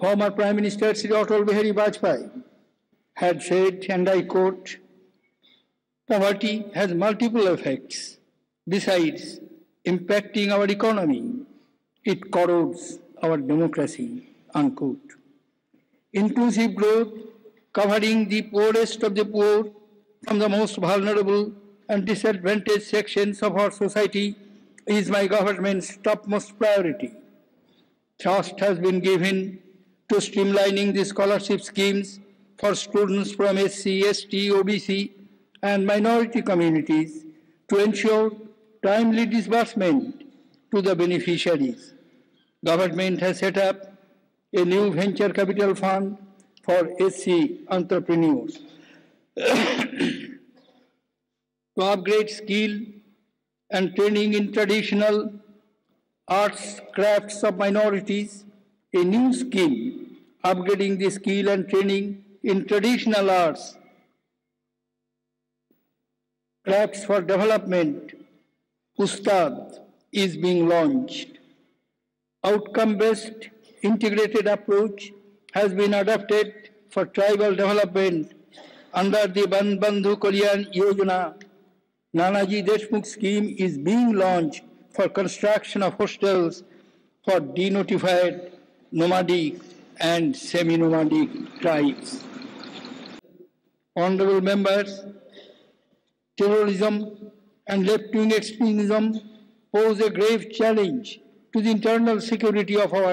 former Prime Minister Sri Atal Bihari Vajpayee had said, and I quote, "Poverty has multiple effects. Besides impacting our economy, it corrodes our democracy," unquote. Inclusive growth, covering the poorest of the poor from the most vulnerable and disadvantaged sections of our society, is my government's topmost priority. Thrust has been given to streamlining the scholarship schemes for students from SC, ST, OBC, and minority communities to ensure timely disbursement to the beneficiaries. Government has set up a new venture capital fund for SC entrepreneurs. To upgrade skill and training in traditional arts crafts of minorities, a new scheme upgrading the skill and training in traditional arts crafts for development, Ustad, is being launched. Outcome-based integrated approach has been adopted for tribal development under the Band Bandhu Korean Yojana. Nanaji Deshmukh scheme is being launched for construction of hostels for denotified, nomadic and semi-nomadic tribes. Honorable members, terrorism and left-wing extremism pose a grave challenge to the internal security of our